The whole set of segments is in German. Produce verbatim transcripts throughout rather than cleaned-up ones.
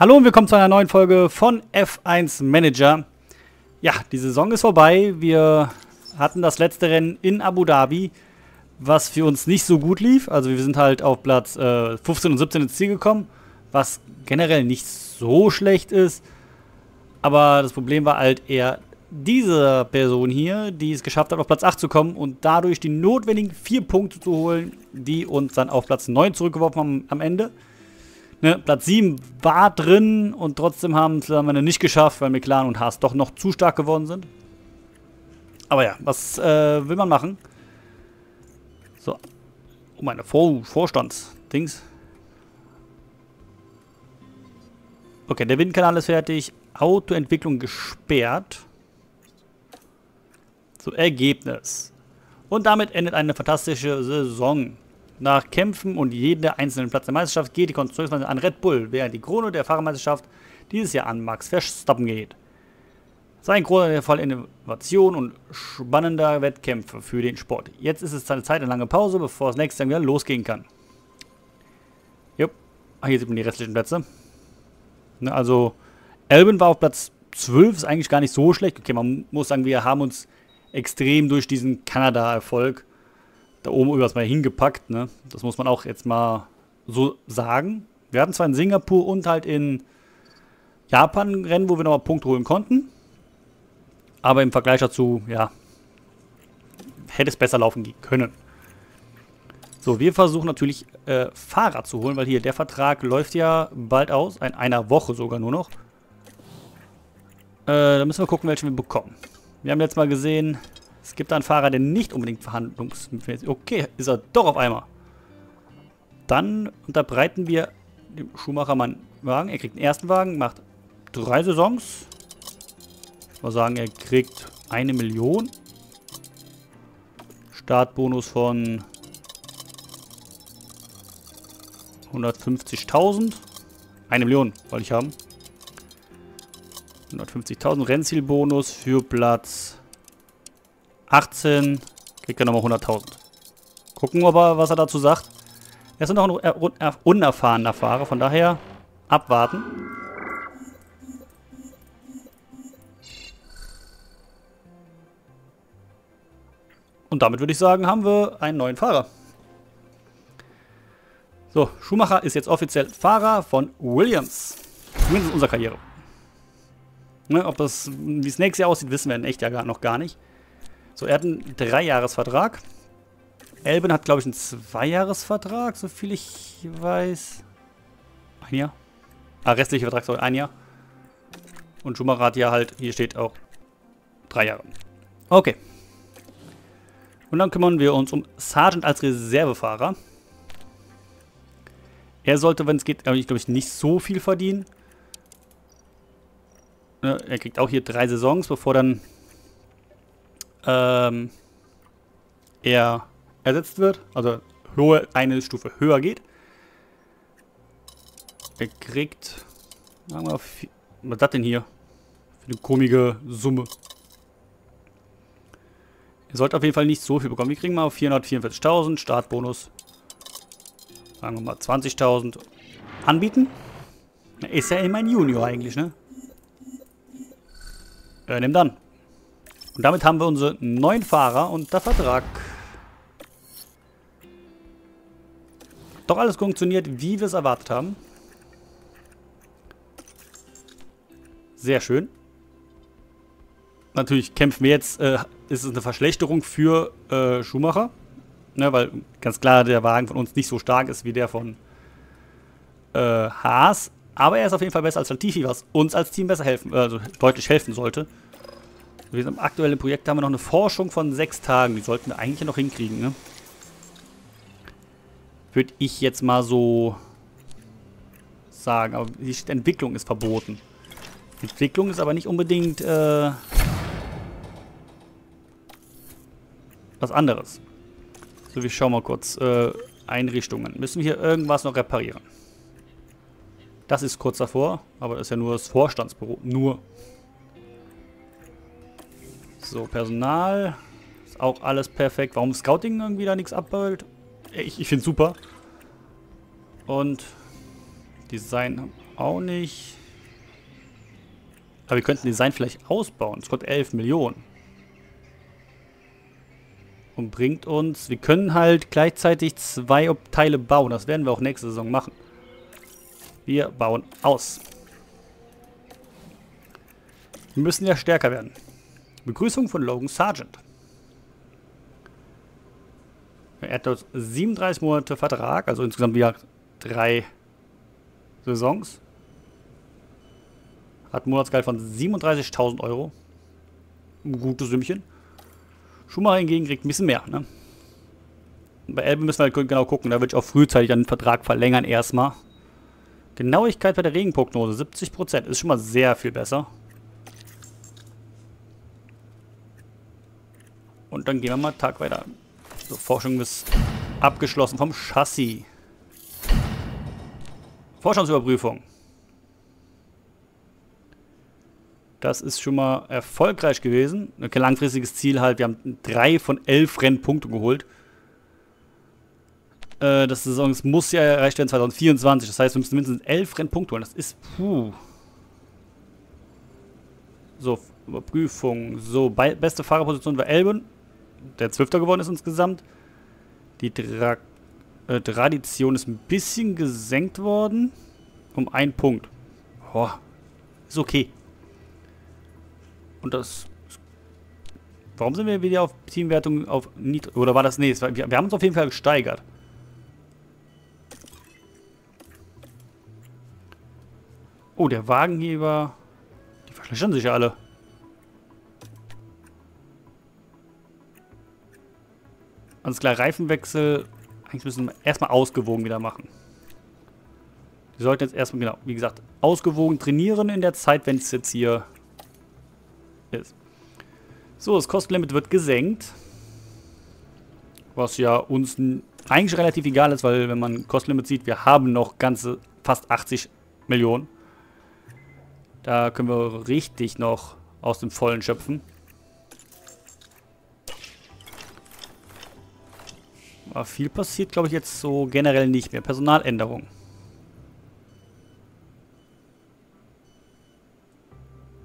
Hallo und willkommen zu einer neuen Folge von F eins Manager. Ja, die Saison ist vorbei. Wir hatten das letzte Rennen in Abu Dhabi, was für uns nicht so gut lief. Also wir sind halt auf Platz äh, fünfzehn und siebzehn ins Ziel gekommen, was generell nicht so schlecht ist. Aber das Problem war halt eher diese Person hier, die es geschafft hat, auf Platz acht zu kommen und dadurch die notwendigen vier Punkte zu holen, die uns dann auf Platz neun zurückgeworfen haben am Ende. Ne, Platz sieben war drin und trotzdem haben wir nicht geschafft, weil McLaren und Haas doch noch zu stark geworden sind. Aber ja, was äh, will man machen? So, oh meine Vor Vorstandsdings. Okay, der Windkanal ist fertig. Autoentwicklung gesperrt. So, Ergebnis. Und damit endet eine fantastische Saison. Nach Kämpfen und jedem einzelnen Platz der Meisterschaft geht die Konstruktion an Red Bull, während die Krone der Fahrermeisterschaft dieses Jahr an Max Verstappen geht. Sein Krone der Fall Innovation und spannender Wettkämpfe für den Sport. Jetzt ist es eine Zeit, eine lange Pause, bevor es nächstes Jahr wieder losgehen kann. Jupp. Ach, hier sieht man die restlichen Plätze. Ne, also, Albon war auf Platz zwölf, ist eigentlich gar nicht so schlecht. Okay, man muss sagen, wir haben uns extrem durch diesen Kanada-Erfolg da oben übers mal hingepackt, ne? Das muss man auch jetzt mal so sagen. Wir hatten zwar in Singapur und halt in Japan Rennen, wo wir nochmal Punkte holen konnten. Aber im Vergleich dazu, ja, hätte es besser laufen können. So, wir versuchen natürlich äh, Fahrer zu holen, weil hier der Vertrag läuft ja bald aus. In einer Woche sogar nur noch. Äh, da müssen wir gucken, welchen wir bekommen. Wir haben jetzt mal gesehen, es gibt da einen Fahrer, der nicht unbedingt verhandlungsfähig ist. Okay, ist er doch auf einmal. Dann unterbreiten wir dem Schumacher mal einen Wagen. Er kriegt den ersten Wagen, macht drei Saisons. Ich würde sagen, er kriegt eine Million. Startbonus von hundertfünfzigtausend. Eine Million wollte ich haben. hundertfünfzigtausend Rennzielbonus für Platz achtzehn, kriegt er nochmal hunderttausend. Gucken wir mal, was er dazu sagt. Er ist noch ein unerfahrener Fahrer, von daher abwarten. Und damit würde ich sagen, haben wir einen neuen Fahrer. So, Schumacher ist jetzt offiziell Fahrer von Williams. Zumindest in unserer Karriere. Ne, ob das, wie es nächstes Jahr aussieht, wissen wir in echt ja gar, noch gar nicht. So, er hat einen Dreijahresvertrag. Elben hat, glaube ich, einen Zweijahresvertrag, so viel ich weiß. Ein Jahr. Ah, restlicher Vertrag, sorry, ein Jahr. Und Schumacher hat ja halt, hier steht auch drei Jahre. Okay. Und dann kümmern wir uns um Sargeant als Reservefahrer. Er sollte, wenn es geht, glaube ich, nicht so viel verdienen. Er kriegt auch hier drei Saisons, bevor dann Ähm, er ersetzt wird, also höher, eine Stufe höher geht. Er kriegt, sagen wir, was ist das denn hier? Für eine komische Summe. Er sollte auf jeden Fall nicht so viel bekommen. Wir kriegen mal vierhundertvierundvierzigtausend, Startbonus, sagen wir mal zwanzigtausend anbieten. Ist ja immer ein Junior eigentlich, ne? Äh, nimm dann. Und damit haben wir unsere neuen Fahrer unter Vertrag. Doch alles funktioniert, wie wir es erwartet haben. Sehr schön. Natürlich kämpfen wir jetzt, äh, ist es eine Verschlechterung für äh, Schumacher. Ne, weil ganz klar der Wagen von uns nicht so stark ist wie der von äh, Haas. Aber er ist auf jeden Fall besser als Latifi, was uns als Team besser helfen, also deutlich helfen sollte. Wir sind im aktuellen Projekt, da haben wir noch eine Forschung von sechs Tagen. Die sollten wir eigentlich noch hinkriegen, ne? Würde ich jetzt mal so sagen. Aber die Entwicklung ist verboten. Die Entwicklung ist aber nicht unbedingt äh, was anderes. So, wir schauen mal kurz. Äh, Einrichtungen. Müssen wir hier irgendwas noch reparieren? Das ist kurz davor, aber das ist ja nur das Vorstandsbüro. Nur. So, Personal. Ist auch alles perfekt. Warum Scouting irgendwie da nichts abbildet? Ich, ich finde es super. Und Design auch nicht. Aber wir könnten Design vielleicht ausbauen. Es kostet elf Millionen. Und bringt uns... Wir können halt gleichzeitig zwei Teile bauen. Das werden wir auch nächste Saison machen. Wir bauen aus. Wir müssen ja stärker werden. Begrüßung von Logan Sargeant. Er hat dort siebenunddreißig Monate Vertrag, also insgesamt wieder drei Saisons. Hat ein Monatsgehalt von siebenunddreißigtausend Euro. Ein gutes Sümmchen. Schumacher hingegen kriegt ein bisschen mehr. Ne? Bei Elbe müssen wir halt genau gucken. Da würde ich auch frühzeitig den Vertrag verlängern erstmal. Genauigkeit bei der Regenprognose siebzig Prozent. Ist schon mal sehr viel besser. Und dann gehen wir mal einen Tag weiter. So, Forschung ist abgeschlossen vom Chassis. Forschungsüberprüfung. Das ist schon mal erfolgreich gewesen. Ein langfristiges Ziel halt. Wir haben drei von elf Rennpunkten geholt. Äh, das Saison das muss ja erreicht werden zweitausendvierundzwanzig. Das heißt, wir müssen mindestens elf Rennpunkte holen. Das ist... Puh. So, Überprüfung. So, bei, beste Fahrerposition war Albon, der Zwölfter geworden ist insgesamt. Die Tra äh, Tradition ist ein bisschen gesenkt worden. Um einen Punkt. Oh, ist okay. Und das... Warum sind wir wieder auf Teamwertung auf Nitro... Oder war das... Nee, war, wir, wir haben uns auf jeden Fall gesteigert. Oh, der Wagenheber... Die verschlechtern sich ja alle. Ganz klar, Reifenwechsel... Eigentlich müssen wir erstmal ausgewogen wieder machen. Wir sollten jetzt erstmal, genau, wie gesagt, ausgewogen trainieren in der Zeit, wenn es jetzt hier... ist. So, das Kostenlimit wird gesenkt. Was ja uns eigentlich relativ egal ist, weil wenn man Kostenlimit sieht, wir haben noch ganze fast achtzig Millionen. Da können wir richtig noch aus dem Vollen schöpfen. Aber viel passiert, glaube ich, jetzt so generell nicht mehr. Personaländerung.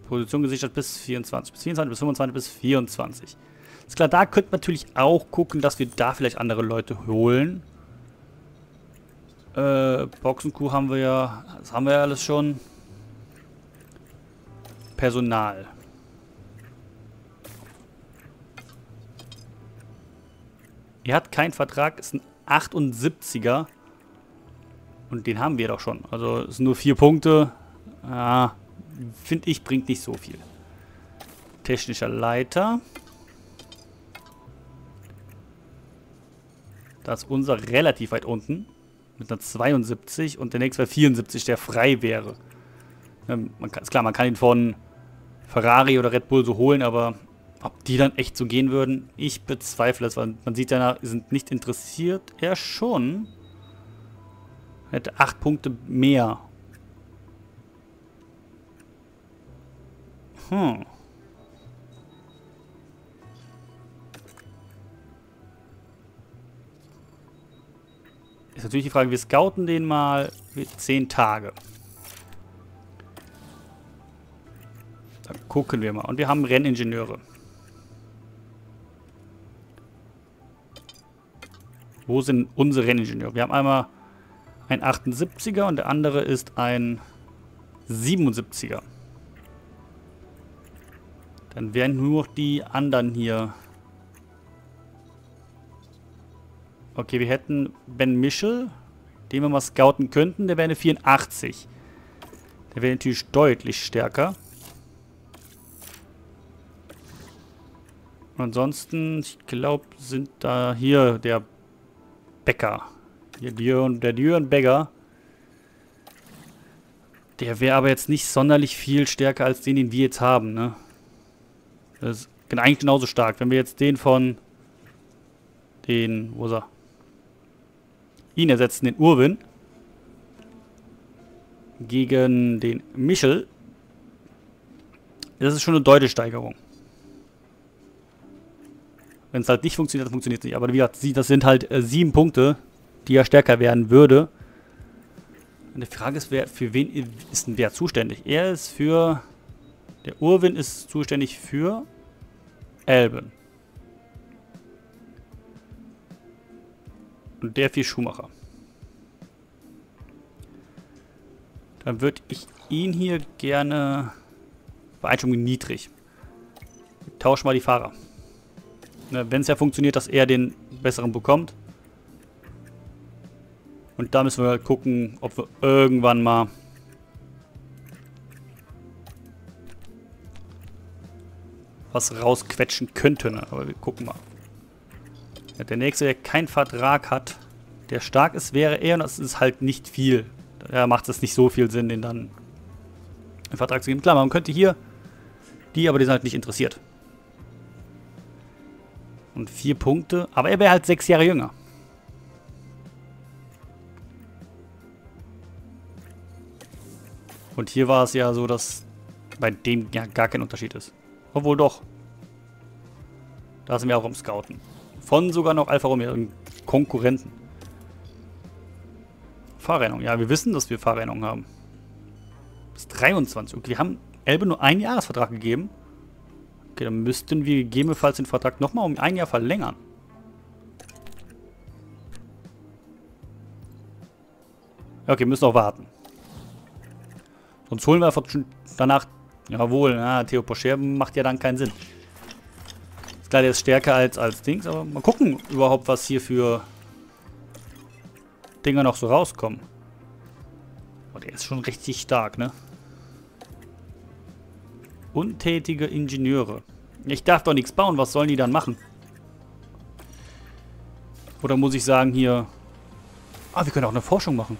Position gesichert bis vierundzwanzig, bis vierundzwanzig, bis fünfundzwanzig, bis vierundzwanzig. Ist klar, da könnte man natürlich auch gucken, dass wir da vielleicht andere Leute holen. Äh, Boxenkuh haben wir ja, das haben wir ja alles schon. Personal. Er hat keinen Vertrag, ist ein achtundsiebziger. Und den haben wir doch schon. Also, es sind nur vier Punkte. Ah. Finde ich, bringt nicht so viel. Technischer Leiter. Da ist unser relativ weit unten. Mit einer zweiundsiebzig. Und der nächste wäre vierundsiebzig, der frei wäre. Ähm, man kann, ist klar, man kann ihn von Ferrari oder Red Bull so holen, aber ob die dann echt so gehen würden, ich bezweifle das. Weil man sieht ja, sie sind nicht interessiert. Er schon. Er hätte acht Punkte mehr. Hm. Ist natürlich die Frage, wir scouten den mal zehn Tage. Dann gucken wir mal. Und wir haben Renningenieure. Wo sind unsere Renningenieure? Wir haben einmal ein achtundsiebziger und der andere ist ein siebenundsiebziger. Dann wären nur noch die anderen hier. Okay, wir hätten Ben Michel, den wir mal scouten könnten. Der wäre eine vierundachtzig. Der wäre natürlich deutlich stärker. Und ansonsten, ich glaube, sind da hier der Bäcker. Hier Dion, der Dion Bäcker. Der wäre aber jetzt nicht sonderlich viel stärker als den, den wir jetzt haben, ne? Das ist eigentlich genauso stark. Wenn wir jetzt den von den, wo ist er? Ihn ersetzen, den Urwin. Gegen den Michel. Das ist schon eine deutliche Steigerung. Wenn es halt nicht funktioniert, dann funktioniert es nicht. Aber wie gesagt, das sind halt äh, sieben Punkte, die ja stärker werden würde. Die Frage ist, wer, für wen ist denn wer zuständig? Er ist für... Der Urwin ist zuständig für Elbe. Und der für Schumacher. Dann würde ich ihn hier gerne... Beeinstimmung niedrig. Tausch mal die Fahrer. Wenn es ja funktioniert, dass er den besseren bekommt. Und da müssen wir halt gucken, ob wir irgendwann mal was rausquetschen könnten. Aber wir gucken mal. Ja, der nächste, der keinen Vertrag hat, der stark ist, wäre er. Und das ist halt nicht viel. Da macht es nicht so viel Sinn, den dann einen Vertrag zu geben. Klar, man könnte hier die, aber die sind halt nicht interessiert. Und vier Punkte. Aber er wäre halt sechs Jahre jünger. Und hier war es ja so, dass bei dem ja gar kein Unterschied ist. Obwohl doch. Da sind wir auch im Scouten. Von sogar noch Alfa Romeo, im Konkurrenten. Fahrrennung. Ja, wir wissen, dass wir Fahrrennung haben. Bis dreiundzwanzig. Und wir haben Elbe nur einen Jahresvertrag gegeben. Okay, dann müssten wir gegebenenfalls den Vertrag nochmal um ein Jahr verlängern. Okay, wir müssen noch warten. Sonst holen wir einfach schon danach... Jawohl, na, Theo Pocher macht ja dann keinen Sinn. Ist klar, der ist stärker als, als Dings, aber mal gucken überhaupt, was hier für Dinger noch so rauskommen. Oh, der ist schon richtig stark, ne? Untätige Ingenieure. Ich darf doch nichts bauen, was sollen die dann machen? Oder muss ich sagen hier... Ah, wir können auch eine Forschung machen.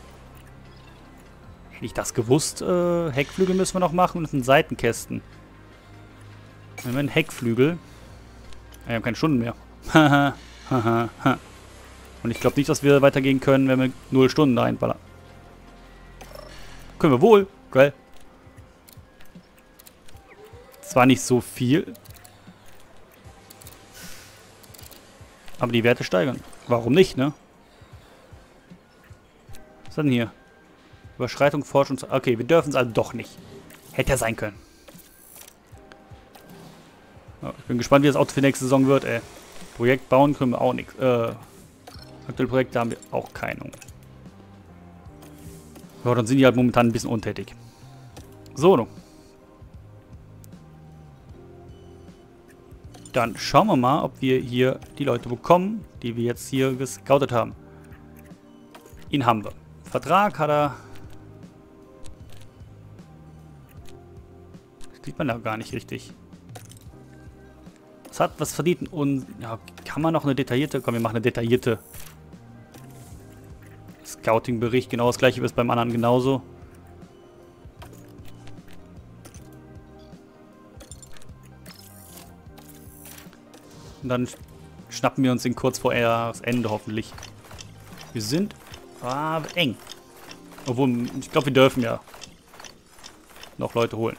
Hätte ich das gewusst, äh, Heckflügel müssen wir noch machen und das sind Seitenkästen. Wenn wir einen Heckflügel... Ja, wir haben keine Stunden mehr. Haha, haha, ha. Und ich glaube nicht, dass wir weitergehen können, wenn wir null Stunden da einballern. Können wir wohl, geil. Zwar nicht so viel, aber die Werte steigern. Warum nicht, ne? Was ist denn hier? Überschreitung, Forschung... Okay, wir dürfen es also doch nicht. Hätte ja sein können. Oh, ich bin gespannt, wie das Auto für nächste Saison wird, ey. Projekt bauen können wir auch nichts. Äh, aktuelle Projekte haben wir auch keine. Ja, dann sind die halt momentan ein bisschen untätig. So, nun. Dann schauen wir mal, ob wir hier die Leute bekommen, die wir jetzt hier gescoutet haben. Ihn haben wir. Vertrag hat er... Das sieht man da gar nicht richtig. Das hat was verdient und... Ja, kann man noch eine detaillierte... Komm, wir machen eine detaillierte... Scouting-Bericht. Genau das gleiche wie es beim anderen genauso. Und dann schnappen wir uns den kurz vor Jahresende hoffentlich. Wir sind ah, eng. Obwohl, ich glaube, wir dürfen ja noch Leute holen.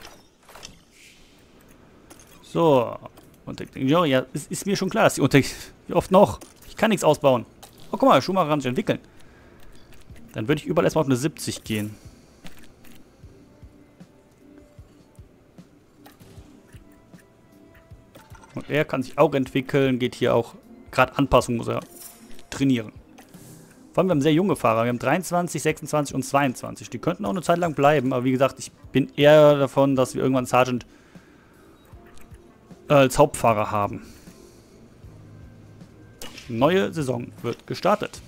So. Und ja, es ist mir schon klar, dass die Untech... Wie oft noch? Ich kann nichts ausbauen. Oh, guck mal, Schumacher kann sich entwickeln. Dann würde ich überall erstmal auf eine siebzig gehen. Und er kann sich auch entwickeln, geht hier auch, gerade Anpassung muss er trainieren. Vor allem, wir haben sehr junge Fahrer, wir haben dreiundzwanzig, sechsundzwanzig und zweiundzwanzig. Die könnten auch eine Zeit lang bleiben, aber wie gesagt, ich bin eher davon, dass wir irgendwann Sargeant als Hauptfahrer haben. Neue Saison wird gestartet.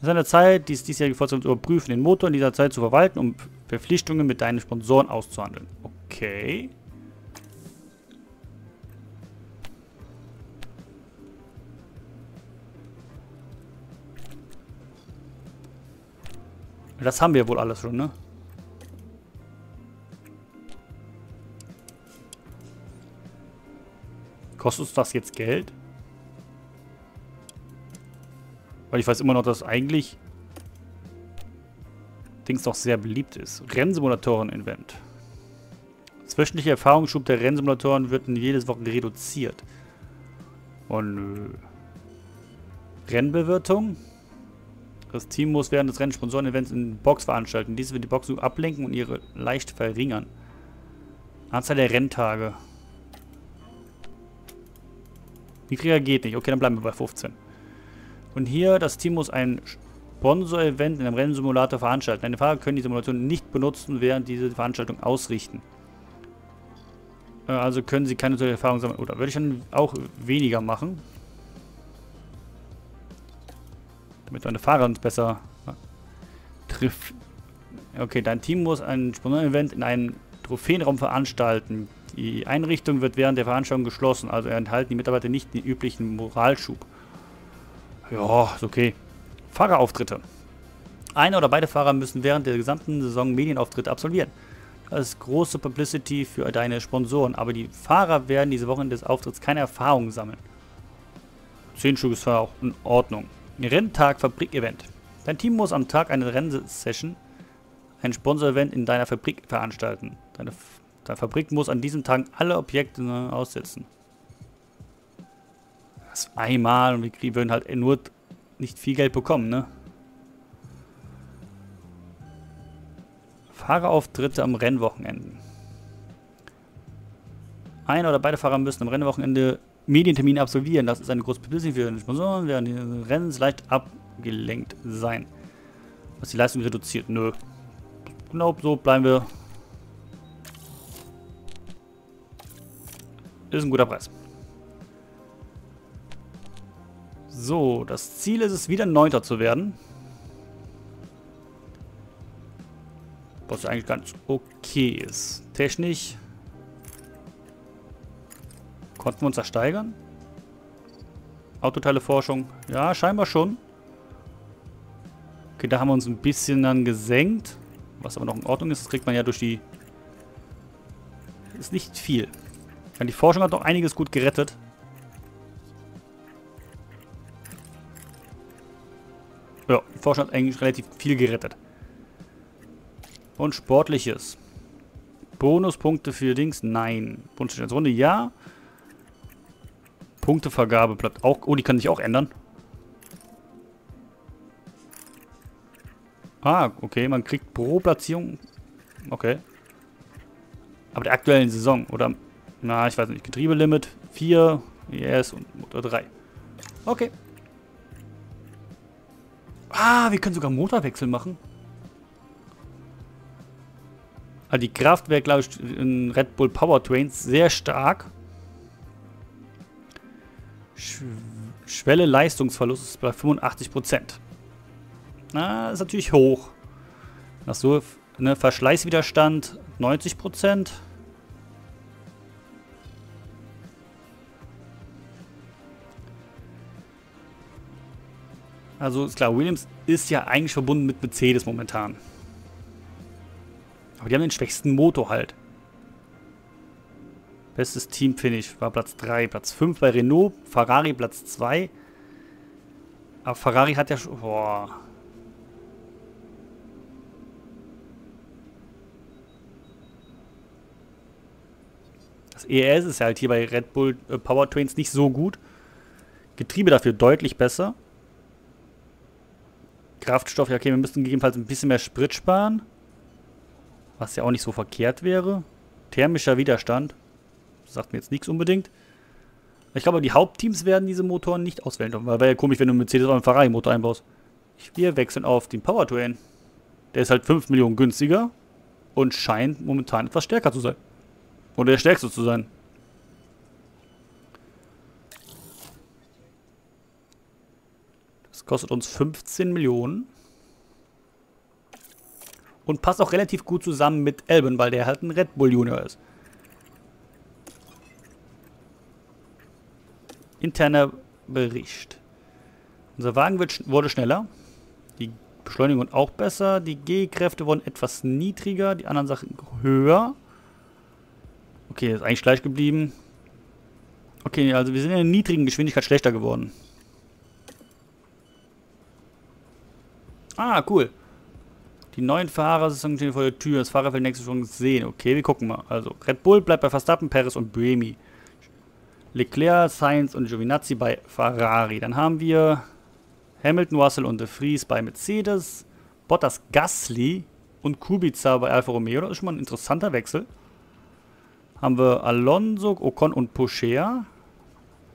In seiner Zeit, die es diesjährige Vorzeichen zu überprüfen, den Motor in dieser Zeit zu verwalten, um Verpflichtungen mit deinen Sponsoren auszuhandeln. Okay. Das haben wir wohl alles schon, ne? Kostet uns das jetzt Geld? Weil ich weiß immer noch, dass eigentlich Dings noch sehr beliebt ist. Rennsimulatoren-Invent. Zwischendurch Erfahrungsschub der Rennsimulatoren wird jedes Wochen reduziert. Oh nö. Rennbewirtung? Das Team muss während des Rennens Sponsoren-Events in Box veranstalten. Diese wird die Box ablenken und ihre leicht verringern. Anzahl der Renntage. Niedriger geht nicht. Okay, dann bleiben wir bei fünfzehn. Und hier, das Team muss ein Sponsor-Event in einem Rennsimulator veranstalten. Deine Fahrer können die Simulation nicht benutzen, während diese Veranstaltung ausrichten. Also können sie keine solche Erfahrung sammeln. Oder würde ich dann auch weniger machen. Damit deine Fahrer uns besser trifft. Okay, dein Team muss ein Sponsoren-Event in einem Trophäenraum veranstalten. Die Einrichtung wird während der Veranstaltung geschlossen. Also enthalten die Mitarbeiter nicht den üblichen Moralschub. Ja, ist okay. Fahrerauftritte. Einer oder beide Fahrer müssen während der gesamten Saison Medienauftritte absolvieren. Das ist große Publicity für deine Sponsoren, aber die Fahrer werden diese Woche des Auftritts keine Erfahrung sammeln. zehn Schuhe ist auch in Ordnung. Renntag Fabrik-Event. Dein Team muss am Tag eine Rennsession, ein Sponsor-Event in deiner Fabrik veranstalten. Deine, deine Fabrik muss an diesem Tag alle Objekte aussetzen. Das einmal und wir würden halt nur nicht viel Geld bekommen, ne? Fahrerauftritte am Rennwochenenden. Ein oder beide Fahrer müssen am Rennwochenende Medientermine absolvieren. Das ist eine große Publicity für die Sponsoren, während die Rennens leicht abgelenkt sein. Was die Leistung reduziert? Nö. Genau so bleiben wir. Ist ein guter Preis. So, das Ziel ist es, wieder Neunter zu werden. Was eigentlich ganz okay ist. Technisch konnten wir uns da steigern. Autoteileforschung, ja, scheinbar schon. Okay, da haben wir uns ein bisschen dann gesenkt. Was aber noch in Ordnung ist, das kriegt man ja durch die... Ist nicht viel. Ja, die Forschung hat noch einiges gut gerettet. Ja, die Forschung hat eigentlich relativ viel gerettet. Und Sportliches. Bonuspunkte für Dings? Nein. Bundesliga-Runde? Ja. Punktevergabe bleibt auch... Oh, die kann sich auch ändern. Ah, okay. Man kriegt pro Platzierung... Okay. Aber der aktuellen Saison, oder... Na, ich weiß nicht. Getriebelimit vier, yes, und Motor drei. Okay. Ah, wir können sogar Motorwechsel machen. Die Kraftwerke, glaube ich, in Red Bull Powertrains sehr stark. Schwelle Leistungsverlust ist bei fünfundachtzig Prozent. Na, ist natürlich hoch. Nach so, ne, Verschleißwiderstand neunzig Prozent. Also ist klar, Williams ist ja eigentlich verbunden mit Mercedes momentan. Aber die haben den schwächsten Motor halt. Bestes Team, finde ich, war Platz drei. Platz fünf bei Renault, Ferrari Platz zwei. Aber Ferrari hat ja schon... Boah. Das E R S ist ja halt hier bei Red Bull äh, Powertrains nicht so gut. Getriebe dafür deutlich besser. Kraftstoff, ja okay, wir müssen gegebenenfalls ein bisschen mehr Sprit sparen. Was ja auch nicht so verkehrt wäre. Thermischer Widerstand. Das sagt mir jetzt nichts unbedingt. Ich glaube, die Hauptteams werden diese Motoren nicht auswählen dürfen. Weil wäre ja komisch, wenn du einen Mercedes oder einen Ferrari-Motor einbaust. Wir wechseln auf den Powertrain. Der ist halt fünf Millionen günstiger. Und scheint momentan etwas stärker zu sein. Oder der stärkste zu sein. Das kostet uns fünfzehn Millionen. Und passt auch relativ gut zusammen mit Albon, weil der halt ein Red Bull Junior ist. Interner Bericht. Unser Wagen wird, wurde schneller. Die Beschleunigung auch besser. Die G-Kräfte wurden etwas niedriger. Die anderen Sachen höher. Okay, ist eigentlich gleich geblieben. Okay, also wir sind in der niedrigen Geschwindigkeit schlechter geworden. Ah, cool. Die neuen Fahrer sind vor der Tür. Das Fahrerfeld nächste Saison sehen. Okay, wir gucken mal. Also, Red Bull bleibt bei Verstappen, Perez und Buemi. Leclerc, Sainz und Giovinazzi bei Ferrari. Dann haben wir Hamilton, Russell und De Vries bei Mercedes, Bottas, Gasly und Kubica bei Alfa Romeo. Das ist schon mal ein interessanter Wechsel. Haben wir Alonso, Ocon und Pocher.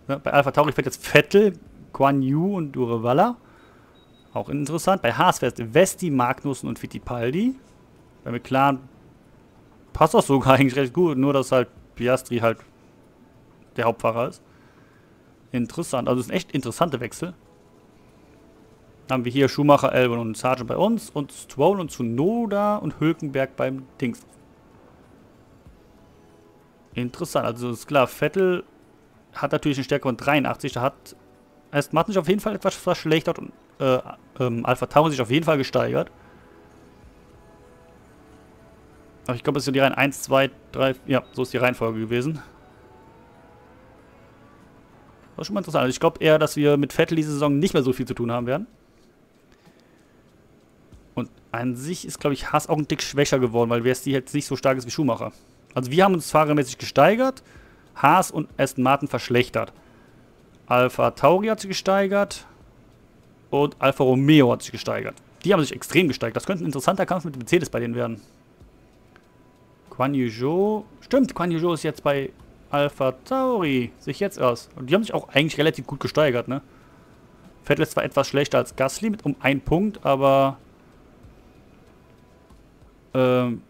Bei Alfa Tauri fährt jetzt Vettel, Guanyu und Urwin. Auch interessant. Bei Haas fährt Vesti, Magnussen und Fittipaldi. Bei McLaren passt das sogar eigentlich recht gut, nur dass halt Piastri halt der Hauptfahrer ist. Interessant, also es ist ein echt interessanter Wechsel. Dann haben wir hier Schumacher, Albon und Sargeant bei uns und Stroll und Tsunoda und Hülkenberg beim Dings. Interessant, also ist klar, Vettel hat natürlich eine Stärke von dreiundachtzig, da hat Aston Martin sich auf jeden Fall etwas verschlechtert und äh, ähm, Alpha Tauri sich auf jeden Fall gesteigert. Aber ich glaube, das ist die Reihen eins, zwei, drei, ja, so ist die Reihenfolge gewesen. Das ist schon mal interessant. Also ich glaube eher, dass wir mit Vettel diese Saison nicht mehr so viel zu tun haben werden. Und an sich ist, glaube ich, Haas auch ein Tick schwächer geworden, weil Verstappen jetzt nicht so stark ist wie Schumacher. Also wir haben uns fahrermäßig gesteigert, Haas und Aston Martin verschlechtert. Alpha Tauri hat sich gesteigert und Alfa Romeo hat sich gesteigert. Die haben sich extrem gesteigert. Das könnte ein interessanter Kampf mit Mercedes bei denen werden. Guanyu Zhou, stimmt, Guanyu Zhou ist jetzt bei Alpha Tauri, sich jetzt aus. Und die haben sich auch eigentlich relativ gut gesteigert, ne? Vettel ist zwar etwas schlechter als Gasly mit um einen Punkt, aber ähm,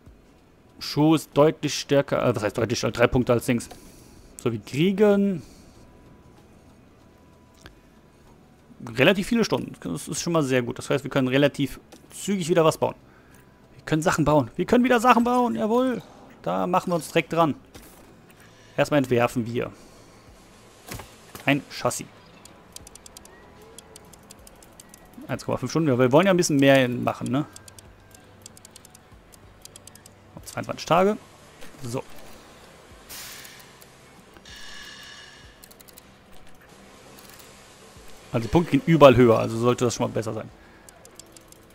Zhou ist deutlich stärker, äh, was heißt deutlich stärker, drei Punkte als Dings. So wie Kriegen. Relativ viele Stunden, das ist schon mal sehr gut. Das heißt, wir können relativ zügig wieder was bauen. Wir können Sachen bauen, wir können wieder Sachen bauen, jawohl. Da machen wir uns direkt dran. Erstmal entwerfen wir ein Chassis. eins Komma fünf Stunden, wir wollen ja ein bisschen mehr machen, ne? Auf zweiundzwanzig Tage. So. Also die Punkte gehen überall höher, also sollte das schon mal besser sein.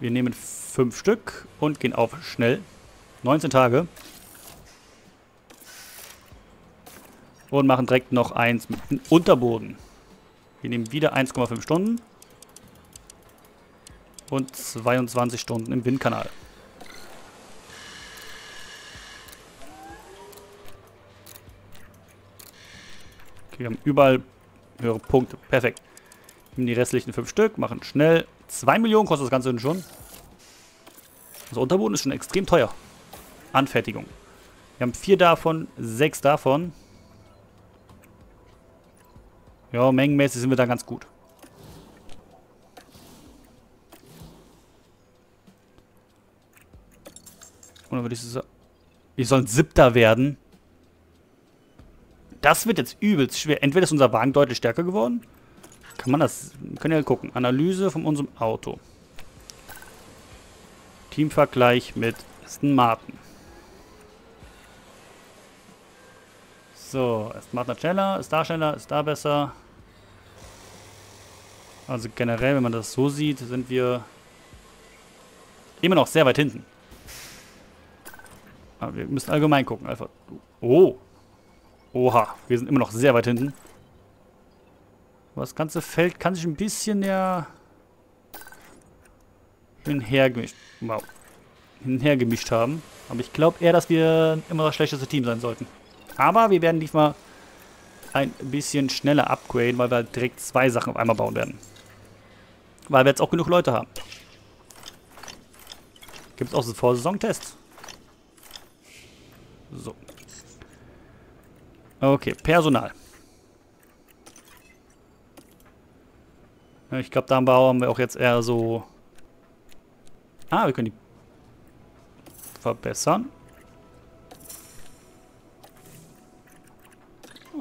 Wir nehmen fünf Stück und gehen auf schnell. neunzehn Tage. Und machen direkt noch eins mit dem Unterboden. Wir nehmen wieder eins Komma fünf Stunden. Und zweiundzwanzig Stunden im Windkanal. Okay, wir haben überall höhere Punkte. Perfekt. Nehmen die restlichen fünf Stück, machen schnell. zwei Millionen kostet das Ganze schon. Also Unterboden ist schon extrem teuer. Anfertigung. Wir haben vier davon, sechs davon. Ja, mengenmäßig sind wir da ganz gut. Und dann würde ich sagen, wir sollen Siebter werden. Das wird jetzt übelst schwer. Entweder ist unser Wagen deutlich stärker geworden. Kann man das? Können wir ja gucken. Analyse von unserem Auto. Teamvergleich mit Aston Martin. So, Aston Martin hat schneller, ist da schneller, ist da besser. Also generell, wenn man das so sieht, sind wir immer noch sehr weit hinten. Aber wir müssen allgemein gucken. Einfach. Oh. Oha, wir sind immer noch sehr weit hinten. Aber das ganze Feld kann sich ein bisschen ja hinhergemischt, wow, hinhergemischt haben. Aber ich glaube eher, dass wir immer das schlechteste Team sein sollten. Aber wir werden diesmal ein bisschen schneller upgraden, weil wir halt direkt zwei Sachen auf einmal bauen werden. Weil wir jetzt auch genug Leute haben. Gibt es auch so Vorsaisontests. So. Okay, Personal. Ich glaube, da am Bau haben wir auch jetzt eher so... Ah, wir können die verbessern.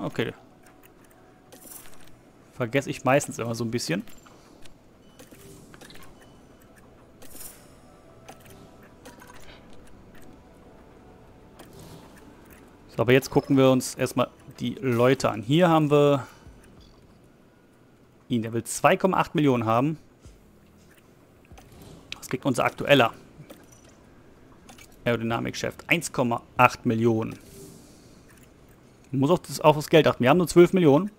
Okay. Vergesse ich meistens immer so ein bisschen. So, aber jetzt gucken wir uns erstmal die Leute an. Hier haben wir... ihn. Der will zwei Komma acht Millionen haben. Das kriegt unser aktueller Aerodynamikchef. eins Komma acht Millionen. Man muss auf das, auf das Geld achten. Wir haben nur zwölf Millionen.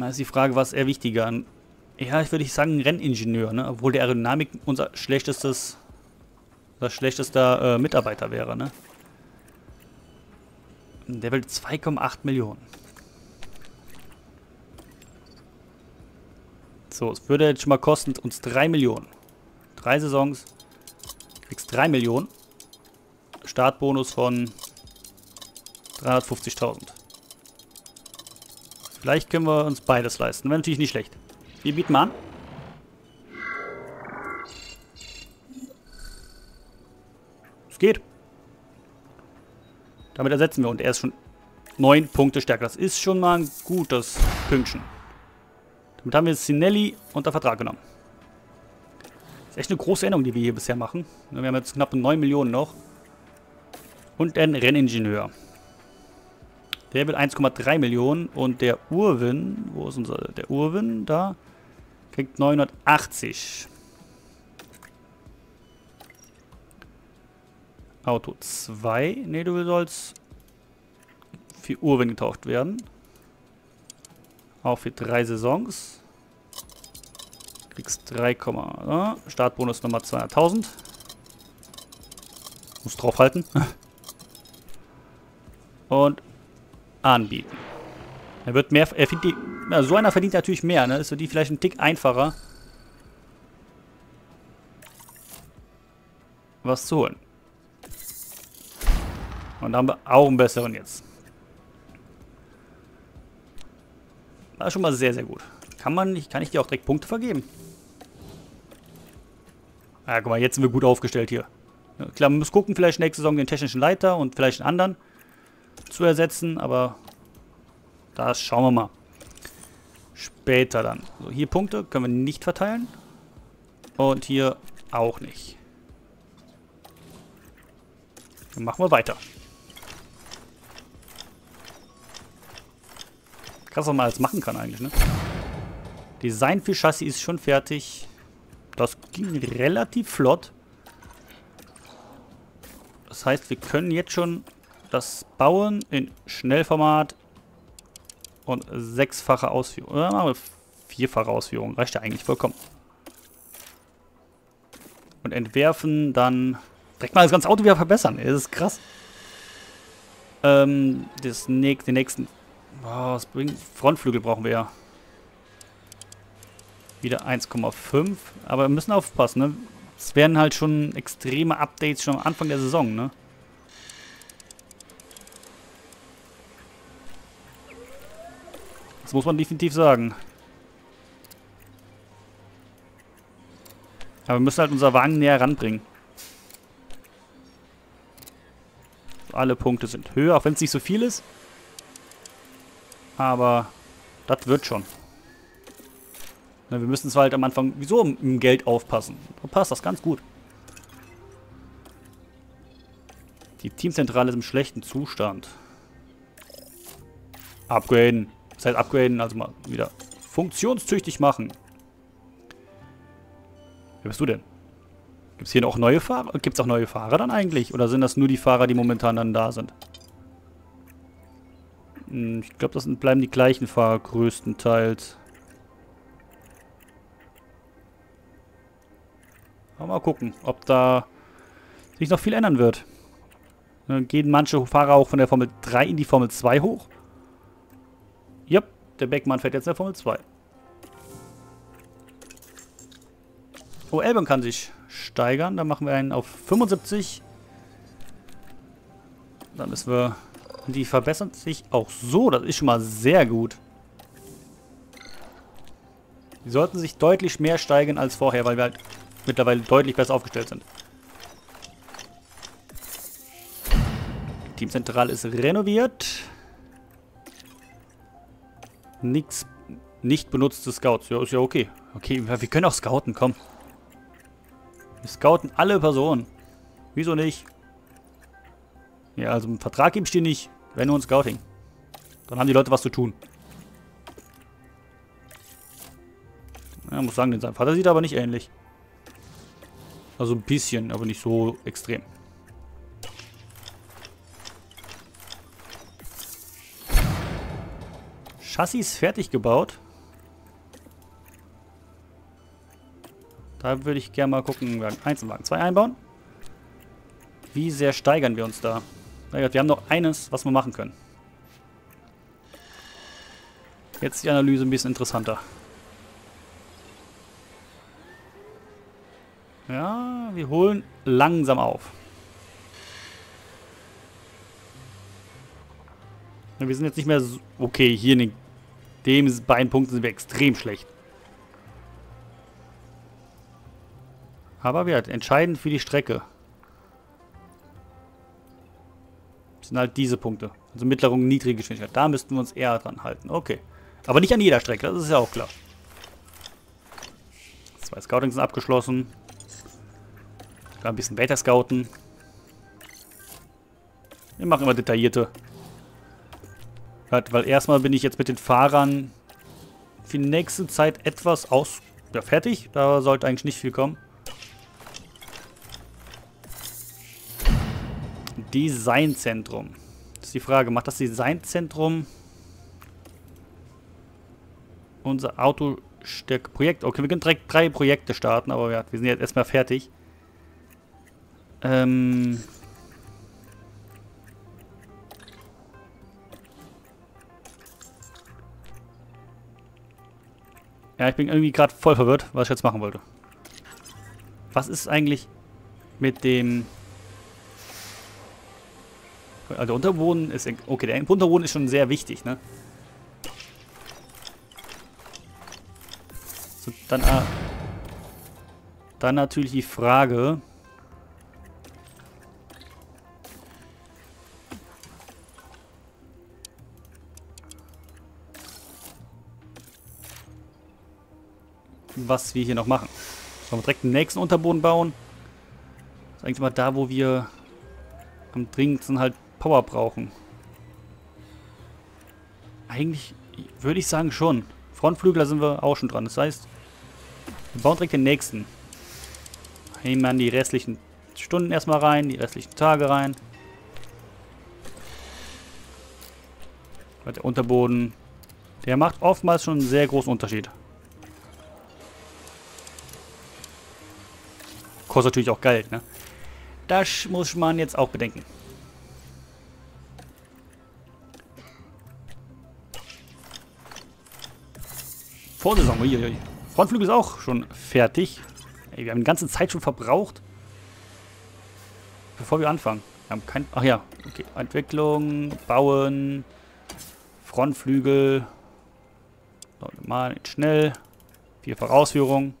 Da ist die Frage, was ist eher wichtiger? Ja, ich würde sagen, ein Renningenieur, ne? Obwohl der Aerodynamik unser schlechtestes, unser schlechtester äh, Mitarbeiter wäre, ne? Der will zwei Komma acht Millionen. So, es würde jetzt schon mal kosten uns drei Millionen. Drei Saisons. Du kriegst drei Millionen. Startbonus von dreihundertfünfzigtausend. Vielleicht können wir uns beides leisten. Wäre natürlich nicht schlecht. Wir bieten mal an. Es geht. Damit ersetzen wir. Und er ist schon neun Punkte stärker. Das ist schon mal ein gutes Pünktchen. Damit haben wir Sinelli unter Vertrag genommen. Das ist echt eine große Änderung, die wir hier bisher machen. Wir haben jetzt knapp neun Millionen noch. Und ein Renningenieur. Der will eins Komma drei Millionen. Und der Urwin, wo ist unser, der Urwin, da, kriegt neunhundertachtzig. Auto zwei. Ne, du sollst für Urwin getauscht werden. Auch für drei Saisons. Kriegst drei, ja, Startbonus nochmal zweihunderttausend. Muss draufhalten. Und anbieten. Er wird mehr, er findet die, ja, so einer verdient natürlich mehr, ne? Ist für die vielleicht ein Tick einfacher, was zu holen. Und da haben wir auch einen besseren jetzt. War schon mal sehr, sehr gut. Kann man nicht, kann ich dir auch direkt Punkte vergeben? Ja, guck mal, jetzt sind wir gut aufgestellt hier. Klar, man muss gucken, vielleicht nächste Saison den technischen Leiter und vielleicht einen anderen zu ersetzen, aber das schauen wir mal. Später dann. So, hier Punkte können wir nicht verteilen. Und hier auch nicht. Dann machen wir weiter. Krass, was man alles machen kann eigentlich, ne? Design für Chassis ist schon fertig. Das ging relativ flott. Das heißt, wir können jetzt schon das Bauen in Schnellformat und sechsfache Ausführung. Oder machen wir vierfache Ausführung. Reicht ja eigentlich vollkommen. Und entwerfen dann... Direkt mal das ganze Auto wieder verbessern. Das ist krass. Ähm, das nächste, den nächsten... Oh, was bringt... Frontflügel brauchen wir ja. Wieder eins Komma fünf. Aber wir müssen aufpassen, ne? Es werden halt schon extreme Updates schon am Anfang der Saison, ne? Das muss man definitiv sagen. Aber wir müssen halt unser Wagen näher ranbringen. Alle Punkte sind höher, auch wenn es nicht so viel ist. Aber das wird schon. Wir müssen zwar halt am Anfang wieso im Geld aufpassen. Da passt das ganz gut. Die Teamzentrale ist im schlechten Zustand. Upgraden. Das heißt upgraden, also mal wieder funktionstüchtig machen. Wer bist du denn? Gibt es hier noch neue Fahrer? Gibt es auch neue Fahrer dann eigentlich? Oder sind das nur die Fahrer, die momentan dann da sind? Ich glaube, das bleiben die gleichen Fahrer größtenteils. Aber mal gucken, ob da sich noch viel ändern wird. Dann gehen manche Fahrer auch von der Formel drei in die Formel zwei hoch. Jupp, der Beckmann fährt jetzt in der Formel zwei. Oh, Albon kann sich steigern. Dann machen wir einen auf fünfundsiebzig. Dann müssen wir... Die verbessern sich auch so. Das ist schon mal sehr gut. Die sollten sich deutlich mehr steigern als vorher, weil wir halt mittlerweile deutlich besser aufgestellt sind. Die Teamzentrale ist renoviert. Nichts, nicht benutzte Scouts. Ja, ist ja okay. Okay, wir können auch scouten, komm. Wir scouten alle Personen. Wieso nicht? Ja, also einen Vertrag gebe ich dir nicht, wenn nur ein Scouting. Dann haben die Leute was zu tun. Ja, muss sagen, sein Vater sieht aber nicht ähnlich. Also ein bisschen, aber nicht so extrem. Chassis fertig gebaut. Da würde ich gerne mal gucken, Wagen eins und Wagen zwei einbauen. Wie sehr steigern wir uns da? Wir haben noch eines, was wir machen können. Jetzt ist die Analyse ein bisschen interessanter. Ja, wir holen langsam auf. Wir sind jetzt nicht mehr so... Okay, hier in den beiden Punkten sind wir extrem schlecht. Aber wir halt entscheidend für die Strecke. Das sind halt diese Punkte. Also mittlere und niedrige Geschwindigkeit. Da müssten wir uns eher dran halten. Okay. Aber nicht an jeder Strecke, das ist ja auch klar. Zwei Scoutings sind abgeschlossen. Ein bisschen weiter scouten. Wir machen immer detaillierte. Weil erstmal bin ich jetzt mit den Fahrern für die nächste Zeit etwas aus... Ja, fertig. Da sollte eigentlich nicht viel kommen. Designzentrum. Das ist die Frage. Macht das Designzentrum unser Autostärke-Projekt? Okay, wir können direkt drei Projekte starten, aber wir sind jetzt erstmal fertig. Ähm... Ja, ich bin irgendwie gerade voll verwirrt, was ich jetzt machen wollte. Was ist eigentlich mit dem... Also der Unterboden ist... Okay, der Unterboden ist schon sehr wichtig, ne? So, dann... Ah, dann natürlich die Frage... was wir hier noch machen. Sollen wir direkt den nächsten Unterboden bauen? Das ist eigentlich mal da, wo wir am dringendsten halt Power brauchen. Eigentlich würde ich sagen schon. Frontflügler sind wir auch schon dran. Das heißt, wir bauen direkt den nächsten. Nehmen dann die restlichen Stunden erstmal rein, die restlichen Tage rein. Der Unterboden, der macht oftmals schon einen sehr großen Unterschied. Kostet natürlich auch Geld, ne? Das muss man jetzt auch bedenken. Vorsaison. Frontflügel ist auch schon fertig. Ey, wir haben die ganze Zeit schon verbraucht. Bevor wir anfangen. Wir haben kein... Ach ja. Okay. Entwicklung, bauen, Frontflügel. Normal, schnell. Vierfach Ausführung.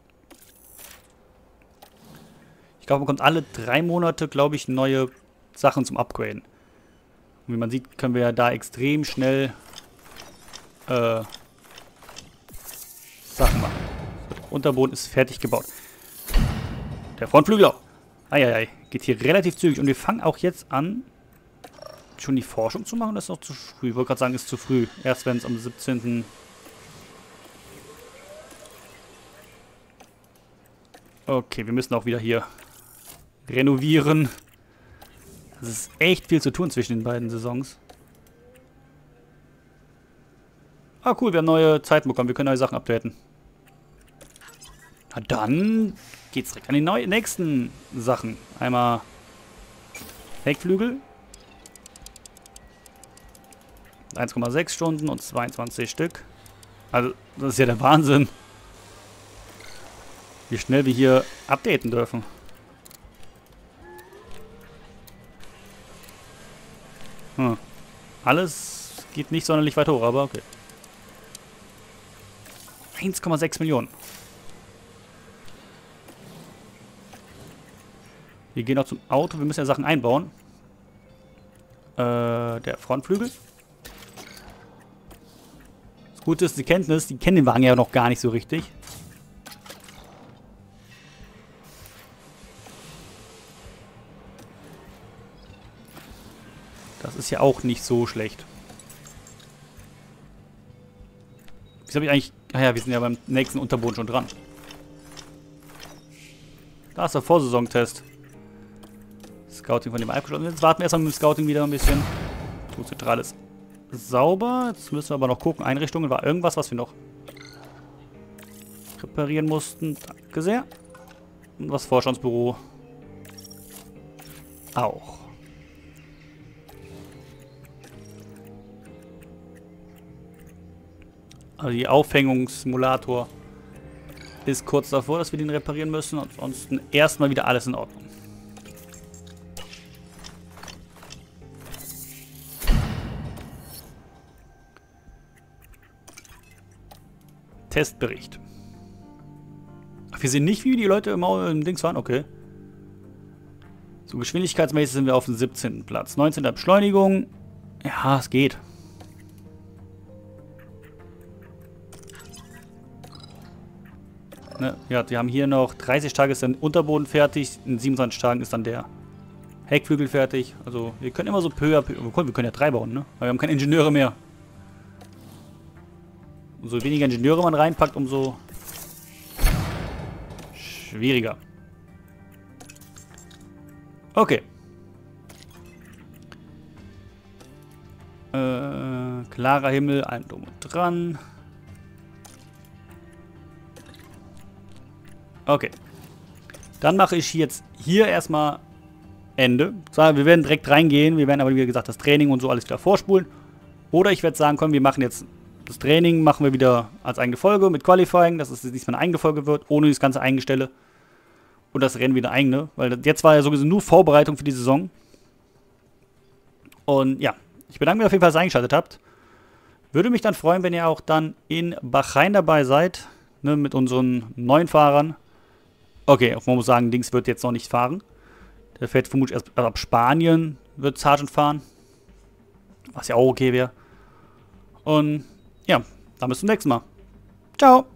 Ich glaube, man bekommt alle drei Monate, glaube ich, neue Sachen zum Upgraden. Und wie man sieht, können wir ja da extrem schnell äh, Sachen machen. Der Unterboden ist fertig gebaut. Der Frontflügel auch. Eieiei, geht hier relativ zügig. Und wir fangen auch jetzt an, schon die Forschung zu machen. Das ist noch zu früh. Ich wollte gerade sagen, ist zu früh. Erst wenn es am siebzehnten Okay, wir müssen auch wieder hier... renovieren. Es ist echt viel zu tun zwischen den beiden Saisons. Ah, cool, wir haben neue Zeiten bekommen. Wir können neue Sachen updaten. Na dann geht's direkt an die neu nächsten Sachen. Einmal Heckflügel. eins Komma sechs Stunden und zweiundzwanzig Stück. Also, das ist ja der Wahnsinn. Wie schnell wir hier updaten dürfen. Hm. Alles geht nicht sonderlich weit hoch, aber okay. eins Komma sechs Millionen. Wir gehen auch zum Auto. Wir müssen ja Sachen einbauen. Äh, der Frontflügel. Das Gute ist die Kenntnis. Die kennen den Wagen ja noch gar nicht so richtig. Das ist ja auch nicht so schlecht. Wieso habe ich eigentlich... Ah ja, wir sind ja beim nächsten Unterboden schon dran. Da ist der Vorsaisontest. Scouting von dem abgeschlossen. Jetzt warten wir erstmal mit dem Scouting wieder ein bisschen. Zentral ist sauber. Jetzt müssen wir aber noch gucken. Einrichtungen war irgendwas, was wir noch reparieren mussten. Danke sehr. Und das Vorstandsbüro auch. Also die Aufhängungssimulator ist kurz davor, dass wir den reparieren müssen. Ansonsten erstmal wieder alles in Ordnung. Testbericht. Ach, wir sehen nicht, wie die Leute immer im Dings fahren. Okay. So geschwindigkeitsmäßig sind wir auf dem siebzehnten Platz. neunzehnte Beschleunigung. Ja, es geht. Ne? Ja, wir haben hier noch dreißig Tage ist dann Unterboden fertig, in siebenundzwanzig Tagen ist dann der Heckflügel fertig. Also wir können immer so peu à peu, wir können ja drei bauen, ne? Aber wir haben keine Ingenieure mehr. Umso weniger Ingenieure man reinpackt, umso schwieriger. Okay. Äh, klarer Himmel, allem drum und dran. Okay. Dann mache ich jetzt hier erstmal Ende. Wir werden direkt reingehen. Wir werden aber, wie gesagt, das Training und so alles wieder vorspulen. Oder ich werde sagen, komm, wir machen jetzt das Training, machen wir wieder als eigene Folge mit Qualifying, dass es diesmal eine eigene Folge wird, ohne das ganze Eingestelle. Und das Rennen wieder eigene. Weil jetzt war ja sowieso nur Vorbereitung für die Saison. Und ja, ich bedanke mich auf jeden Fall, dass ihr eingeschaltet habt. Würde mich dann freuen, wenn ihr auch dann in Bahrain dabei seid. Ne, mit unseren neuen Fahrern. Okay, man muss sagen, Dings wird jetzt noch nicht fahren. Der fährt vermutlich erst ab Spanien, wird Sargeant fahren. Was ja auch okay wäre. Und ja, dann bis zum nächsten Mal. Ciao!